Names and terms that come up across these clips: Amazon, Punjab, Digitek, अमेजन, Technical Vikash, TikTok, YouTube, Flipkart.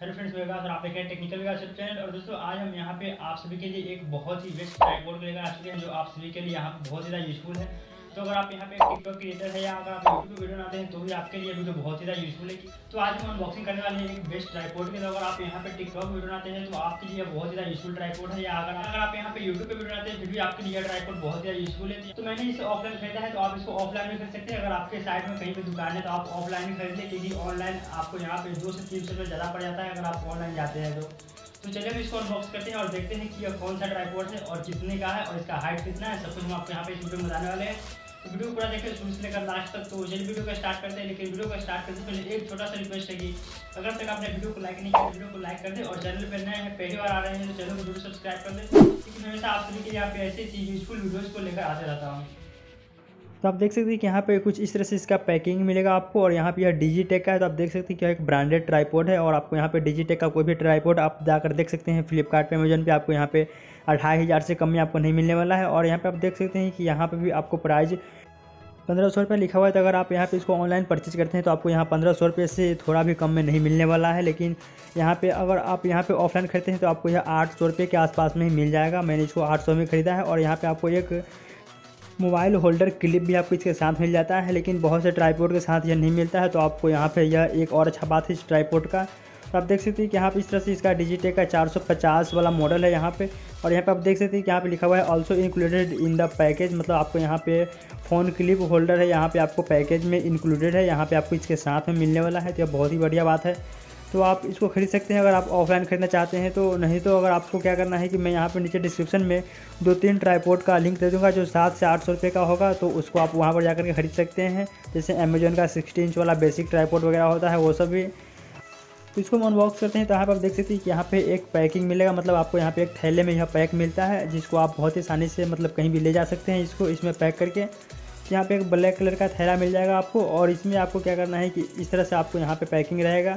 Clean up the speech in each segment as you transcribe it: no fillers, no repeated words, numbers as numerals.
Hello friends, मैं विकास और आप देख रहे हैं टेक्निकल विकास चैनल। और दोस्तों आज हम यहाँ पे आप सभी के लिए एक बहुत ही बेस्ट ट्रैक बोर्ड लेकर आ चुके हैं जो आप सभी के लिए यहाँ बहुत ज़्यादा यूजफुल है। तो अगर आप यहाँ पे टिकटॉक क्रिएटर है या अगर आप यूट्यूब वीडियो बनाते हैं तो भी आपके लिए वीडियो बहुत ज़्यादा यूजफुल है। तो आज हम अनबॉक्सिंग करने वाले हैं एक बेस्ट ट्राइपॉड के। तो अगर आप यहाँ पे टिकटॉक वीडियो बनाते हैं तो आपके लिए बहुत ज़्यादा यूजफुल ट्राइपॉड है, या अगर आप यहाँ पे यूट्यूब पे वीडियो बनाते हैं फिर भी आपके लिए ट्राइपॉड बहुत ज़्यादा यूजफुल है। तो मैंने इसे ऑफलाइन खरीदा है, तो आप इसको ऑफलाइन भी खरीद सकते हैं। अगर आपके साइड में कहीं पर दुकान है तो आप ऑफलाइन भी खरीदें, क्योंकि ऑनलाइन आपको यहाँ पे 200 से 300 रुपये ज़्यादा पड़ जाता है अगर आप ऑनलाइन जाते हैं। तो चलिए हम इसको अनबॉक्स करते हैं और देखते हैं कि यह कौन सा ट्राइपॉड है और कितने का है और इसका हाइट कितना है, सब कुछ हम आपको यहाँ पे इस वीडियो में बताने वाले हैं। तो वीडियो पूरा देखिए शुरू से लेकर लास्ट तक। तो चलिए वीडियो को स्टार्ट करते हैं, लेकिन वीडियो को स्टार्ट करने से पहले एक छोटा सा रिक्वेस्ट है कि अगर तक आपने वीडियो को लाइक नहीं किया वीडियो को लाइक कर दें, और चैनल पर नए हैं पहली बार आ रहे हैं तो चैनल को जरूर सब्सक्राइब कर दें, क्योंकि हमेशा आप सभी के लिए आप ऐसी यूजफुल वीडियोज़ को लेकर आते रहता हूँ। तो आप देख सकते हैं कि यहाँ पे कुछ इस तरह से इसका पैकिंग मिलेगा आपको, और यहाँ पे यह डिजिटेक का है। तो आप देख सकते हैं कि एक ब्रांडेड ट्राइपॉड है, और आपको यहाँ पे डिजिटेक का कोई भी ट्राइपॉड आप जाकर देख सकते हैं फ्लिपकार्ट पे, अमेजन पे आपको यहाँ पे 28,000 से कम में आपको नहीं मिलने वाला है। और यहाँ पे आप देख सकते हैं कि यहाँ पे भी आपको प्राइस 1500 रुपये लिखा हुआ है। तो अगर आप यहाँ पे इसको ऑनलाइन परचेज करते हैं तो आपको यहाँ 1500 रुपये से थोड़ा भी कम में नहीं मिलने वाला है। लेकिन यहाँ पे अगर आप यहाँ पे ऑफलाइन खरीदते हैं तो आपको यह 800 रुपये के आसपास में ही मिल जाएगा। मैंने इसको 800 में ख़रीदा है। और यहाँ पर आपको एक मोबाइल होल्डर क्लिप भी आपको इसके साथ मिल जाता है, लेकिन बहुत से ट्राइपॉड के साथ यह नहीं मिलता है। तो आपको यहाँ पे यह एक और अच्छा बात है इस ट्राइपॉड का। तो आप देख सकते हैं कि यहाँ पे इस तरह से इसका डिजिटेक का 450 वाला मॉडल है यहाँ पे। और यहाँ पे आप देख सकते हैं कि यहाँ पे लिखा हुआ है also included in the package, मतलब आपको यहाँ पे फ़ोन क्लिप होल्डर है यहाँ पर आपको पैकेज में इंक्लूडेड है, यहाँ पर आपको इसके साथ में मिलने वाला है। तो यह बहुत ही बढ़िया बात है। तो आप इसको खरीद सकते हैं अगर आप ऑफलाइन खरीदना चाहते हैं तो। नहीं तो अगर आपको क्या करना है कि मैं यहाँ पर नीचे डिस्क्रिप्शन में 2-3 ट्राइपॉड का लिंक दे दूँगा जो 700 से 800 रुपये का होगा, तो उसको आप वहाँ पर जाकर के खरीद सकते हैं। जैसे अमेजोन का 60 इंच वाला बेसिक ट्राइपॉड वगैरह होता है वो सब भी। तो इसको हम अनबॉक्स करते हैं। तो यहाँ पर आप देख सकते हैं कि यहाँ पे एक पैकिंग मिलेगा, मतलब आपको यहाँ पे एक थैले में यह पैक मिलता है जिसको आप बहुत ही आसानी से मतलब कहीं भी ले जा सकते हैं इसको, इसमें पैक करके। यहाँ पे एक ब्लैक कलर का थैला मिल जाएगा आपको, और इसमें आपको क्या करना है कि इस तरह से आपको यहाँ पर पैकिंग रहेगा।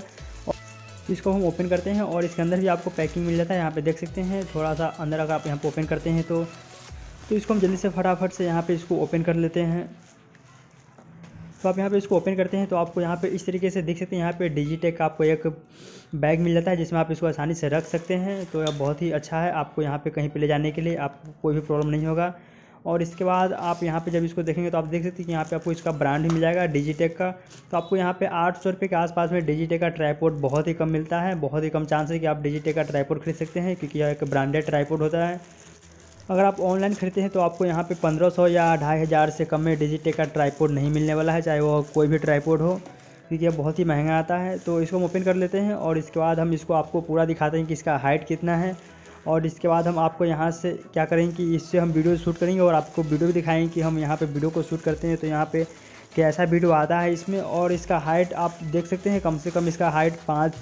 इसको हम ओपन करते हैं और इसके अंदर भी आपको पैकिंग मिल जाता है, यहाँ पे देख सकते हैं थोड़ा सा अंदर। अगर आप यहाँ पे ओपन करते हैं तो इसको हम जल्दी से फटाफट से यहाँ पे इसको ओपन कर लेते हैं। तो आप यहाँ पे इसको ओपन करते हैं तो आपको यहाँ पे इस तरीके से देख सकते हैं, यहाँ पे डिजिटेक का आपको एक बैग मिल जाता है जिसमें आप इसको आसानी से रख सकते हैं। तो यह बहुत ही अच्छा है, आपको यहाँ पर कहीं पर ले जाने के लिए आपको कोई भी प्रॉब्लम नहीं होगा। और इसके बाद आप यहाँ पे जब इसको देखेंगे तो आप देख सकते हैं कि यहाँ पे आपको इसका ब्रांड भी मिल जाएगा डिजिटेक का। तो आपको यहाँ पे 800 रुपये के आसपास में डिजिटेक का ट्राइपॉड बहुत ही कम मिलता है। बहुत ही कम चांस है कि आप डिजिटेक का ट्राइपॉड खरीद सकते हैं, क्योंकि यह एक ब्रांडेड ट्राइपॉड होता है। अगर आप ऑनलाइन खरीदते हैं तो आपको यहाँ पर 1500 या 2500 से कम में डिजिटेक का ट्राइपॉड नहीं मिलने वाला है, चाहे वो कोई भी ट्राइपॉड हो, क्योंकि यह बहुत ही महंगा आता है। तो इसको हम ओपन कर लेते हैं और इसके बाद हम इसको आपको पूरा दिखाते हैं कि इसका हाइट कितना है। और इसके बाद हम आपको यहाँ से क्या करेंगे कि इससे हम वीडियो शूट करेंगे और आपको वीडियो भी दिखाएंगे कि हम यहाँ पे वीडियो को शूट करते हैं तो यहाँ पे कैसा वीडियो आता है इसमें। और इसका हाइट आप देख सकते हैं, कम से कम इसका हाइट 5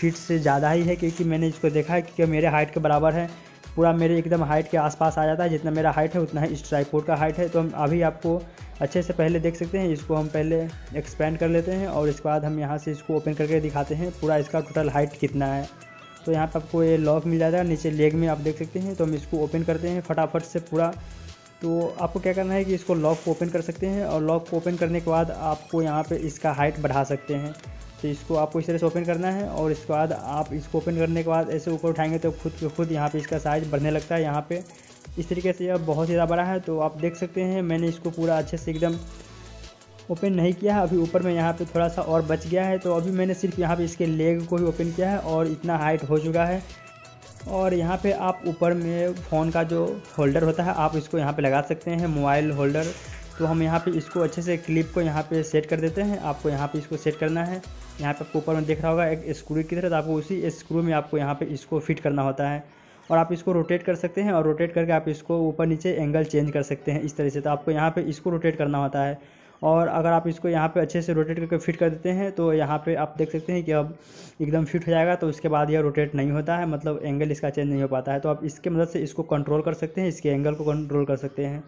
फीट से ज़्यादा ही है, क्योंकि मैंने इसको देखा है कि मेरे हाइट के बराबर है पूरा, मेरे एकदम हाइट के आसपास आ जाता है। जितना मेरा हाइट है उतना ही इस ट्राइपॉड का हाइट है। तो हम अभी आपको अच्छे से पहले देख सकते हैं, इसको हम पहले एक्सपेंड कर लेते हैं और इसके बाद हम यहाँ से इसको ओपन करके दिखाते हैं पूरा इसका टोटल हाइट कितना है। तो यहाँ पर आपको ये लॉक मिल जाता है नीचे लेग में, आप देख सकते हैं। तो हम इसको ओपन करते हैं फटाफट से पूरा। तो आपको क्या करना है कि इसको लॉक को ओपन कर सकते हैं, और लॉक को ओपन करने के बाद आपको यहाँ पे इसका हाइट बढ़ा सकते हैं। तो इसको आपको इस तरह से ओपन करना है, और इसके बाद आप इसको ओपन करने के बाद ऐसे ऊपर उठाएँगे तो खुद के खुद यहाँ पर इसका साइज़ बढ़ने लगता है। यहाँ पर इस तरीके से यह बहुत ज़्यादा बड़ा है। तो आप देख सकते हैं मैंने इसको पूरा अच्छे से एकदम ओपन नहीं किया है, अभी ऊपर में यहाँ पे थोड़ा सा और बच गया है। तो अभी मैंने सिर्फ यहाँ पे इसके लेग को ही ओपन किया है और इतना हाइट हो चुका है। और यहाँ पे आप ऊपर में फ़ोन का जो होल्डर होता है आप इसको यहाँ पे लगा सकते हैं, मोबाइल होल्डर। तो हम यहाँ पे इसको अच्छे से क्लिप को यहाँ पे सेट कर देते हैं। आपको यहाँ पे इसको सेट करना है, यहाँ पे आपको ऊपर में दिख रहा होगा एक स्क्रू की तरह, तो आपको उसी स्क्रू में आपको यहाँ पर इसको फिट करना होता है। और आप इसको रोटेट कर सकते हैं, और रोटेट करके आप इसको ऊपर नीचे एंगल चेंज कर सकते हैं इस तरह से। तो आपको यहाँ पर इसको रोटेट करना होता है, और अगर आप इसको यहाँ पे अच्छे से रोटेट करके फिट कर देते हैं तो यहाँ पे आप देख सकते हैं कि अब एकदम फिट हो जाएगा। तो उसके बाद यह रोटेट नहीं होता है, मतलब एंगल इसका चेंज नहीं हो पाता है। तो आप इसके मदद से इसको कंट्रोल कर सकते हैं, इसके एंगल को कंट्रोल कर सकते हैं।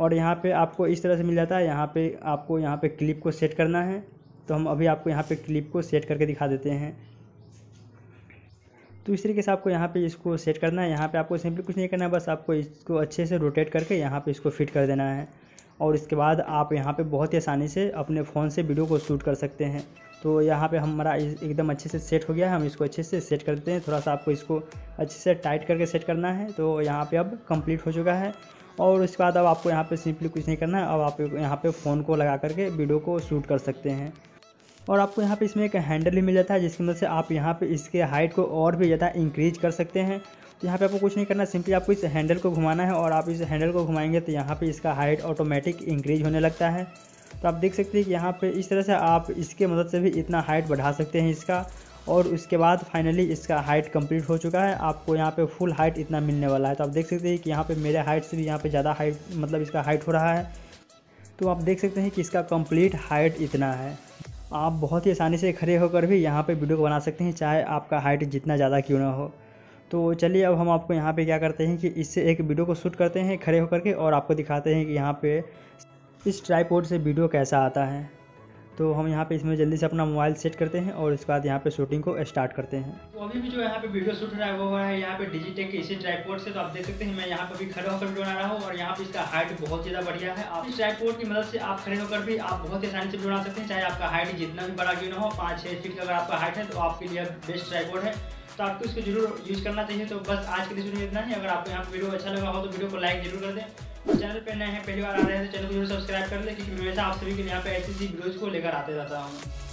और यहाँ पे आपको इस तरह से मिल जाता है, यहाँ पर आपको यहाँ पर क्लिप को सेट करना है। तो हम अभी आपको यहाँ पर क्लिप को सेट करके दिखा देते हैं। तो इस तरीके से आपको यहाँ पे इसको सेट करना है। यहाँ पे आपको सिंपली कुछ नहीं करना है, बस आपको इसको अच्छे से रोटेट करके यहाँ पे इसको फिट कर देना है। और इसके बाद आप यहाँ पे बहुत ही आसानी से अपने फ़ोन से वीडियो को शूट कर सकते हैं। तो यहाँ पे हमारा एकदम अच्छे से सेट हो गया है। हम इसको अच्छे से सेट कर देते हैं। थोड़ा सा आपको इसको अच्छे से टाइट करके सेट करना है। तो यहाँ पे अब कंप्लीट हो चुका है। और उसके बाद अब आपको यहाँ पे सिंपली कुछ नहीं करना है। अब आप यहाँ पे फ़ोन को लगा करके वीडियो को शूट कर सकते हैं। और आपको यहाँ पे इसमें एक हैंडल भी मिल जाता है, जिसकी मदद से आप यहाँ पे इसके हाइट को और भी ज़्यादा इंक्रीज कर सकते हैं। तो यहाँ पे आपको कुछ नहीं करना, सिंपली आपको इस हैंडल को घुमाना है। और आप इस हैंडल को घुमाएंगे तो यहाँ पे इसका हाइट ऑटोमेटिक इंक्रीज होने लगता है। तो आप देख सकते हैं कि यहाँ पे इस तरह से आप इसके मदद से भी इतना हाइट बढ़ा सकते हैं इसका। और उसके बाद फाइनली इसका हाइट कंप्लीट हो चुका है। आपको यहाँ पे फुल हाइट इतना मिलने वाला है। तो आप देख सकते हैं कि यहाँ पे मेरे हाइट से भी यहाँ पे ज़्यादा हाइट मतलब इसका हाइट हो रहा है। तो आप देख सकते हैं कि इसका कंप्लीट हाइट इतना है। आप बहुत ही आसानी से खड़े होकर भी यहाँ पे वीडियो को बना सकते हैं, चाहे आपका हाइट जितना ज़्यादा क्यों ना हो। तो चलिए अब हम आपको यहाँ पे क्या करते हैं कि इससे एक वीडियो को शूट करते हैं खड़े होकर के, और आपको दिखाते हैं कि यहाँ पे इस ट्राइपॉड से वीडियो कैसा आता है। तो हम यहाँ पे इसमें जल्दी से अपना मोबाइल सेट करते हैं और उसके बाद यहाँ पे शूटिंग को स्टार्ट करते हैं। तो अभी भी जो यहाँ पे वीडियो शूट हो रहा है वो हो रहा है यहाँ पे डिजिटेक इसी ट्राइपॉड से। तो आप देख सकते हैं मैं यहाँ पे भी खड़े होकर वीडियो बना रहा हूँ और यहाँ पे इसका हाइट बहुत ज़्यादा बढ़िया है। आप इस ट्राइपॉड की मदद से आप खड़े होकर भी आप बहुत आसानी से वीडियो बना सकते हैं, चाहे आपका हाइट जितना भी बड़ा क्यों ना हो। 5-6 फीट का अगर आपका हाइट है तो आपके लिए बेस्ट ट्राइपॉड है। तो आपको इसको जरूर यूज़ करना चाहिए। तो बस आज के लिए इतना ही। अगर आपको यहाँ पे वीडियो अच्छा लगा हो तो वीडियो को लाइक जरूर कर दें। चैनल पे नए हैं, पहली बार आ रहे हैं तो चैनल को जरूर सब्सक्राइब कर लें, क्योंकि हमेशा आप सभी के यहाँ पे ऐसी वीडियोज़ को लेकर आते रहता हूँ।